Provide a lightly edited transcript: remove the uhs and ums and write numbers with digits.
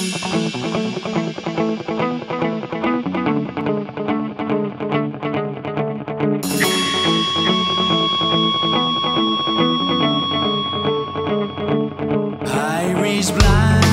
Irish blood.